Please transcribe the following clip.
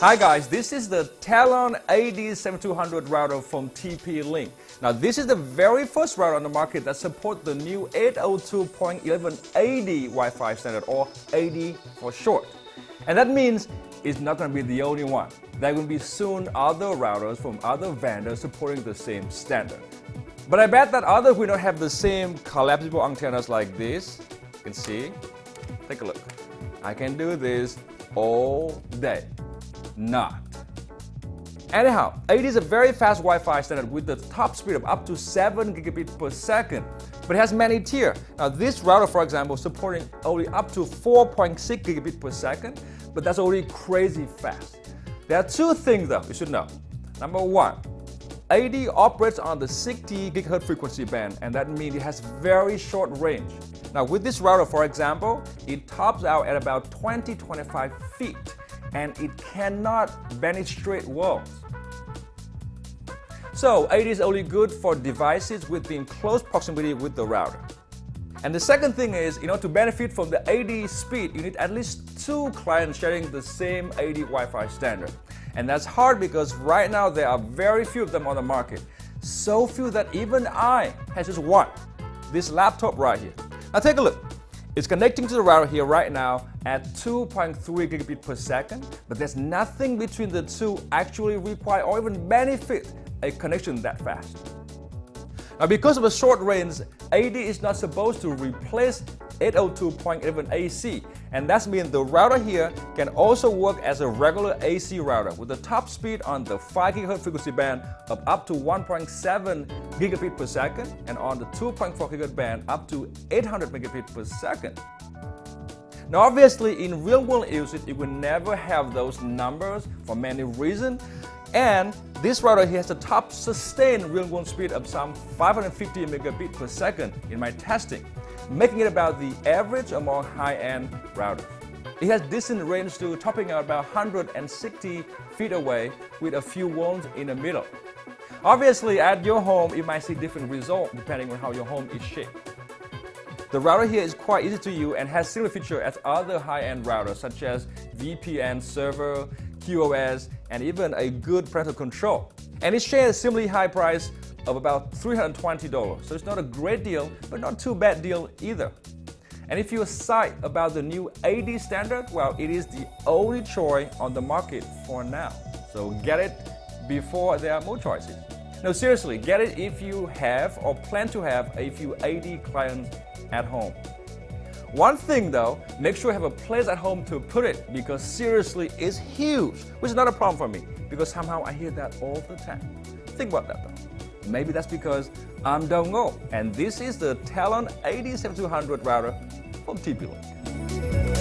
Hi guys, this is the Talon AD7200 router from TP-Link. Now this is the very first router on the market that supports the new 802.11ad Wi-Fi standard, or AD for short. And that means it's not going to be the only one. There will be soon other routers from other vendors supporting the same standard. But I bet that others will not have the same collapsible antennas like this. You can see, take a look. I can do this all day. Not. Anyhow, AD is a very fast Wi-Fi standard with the top speed of up to 7 gigabits per second, but it has many tiers. Now this router, for example, supporting only up to 4.6 gigabits per second, but that's already crazy fast. There are two things though you should know. Number one, AD operates on the 60 gigahertz frequency band, and that means it has very short range. Now with this router, for example, it tops out at about 20-25 feet. And it cannot bend straight walls. So AD is only good for devices within close proximity with the router. And the second thing is, in order to benefit from the AD speed, you need at least two clients sharing the same AD Wi-Fi standard. And that's hard because right now there are very few of them on the market. So few that even I have just one. This laptop right here. Now take a look. It's connecting to the router here right now at 2.3 gigabit per second, but there's nothing between the two actually require or even benefit a connection that fast. Now because of the short range, AD is not supposed to replace 802.11 AC, and that means the router here can also work as a regular AC router with the top speed on the 5 GHz frequency band of up to 1.7 gigabit per second, and on the 2.4 GHz band up to 800 megabit per second. Now obviously in real world usage it will never have those numbers for many reasons, and this router here has a top sustained real world speed of some 550 megabit per second in my testing, making it about the average among high-end routers. It has decent range to topping out about 160 feet away with a few walls in the middle. Obviously at your home it might see different results depending on how your home is shaped. The router here is quite easy to use and has similar features as other high-end routers such as VPN server, QoS, and even a good parental control. And it shares a similarly high price of about $320, so it's not a great deal, but not too bad deal either. And if you're psyched about the new AD standard, well, it is the only choice on the market for now. So get it before there are more choices. No, seriously, get it if you have or plan to have a few AD clients at home. One thing though, make sure you have a place at home to put it, because seriously, it's huge, which is not a problem for me, because somehow I hear that all the time. Think about that though. Maybe that's because I'm Dong Ngo, and this is the Talon AD7200 router from TP-Link.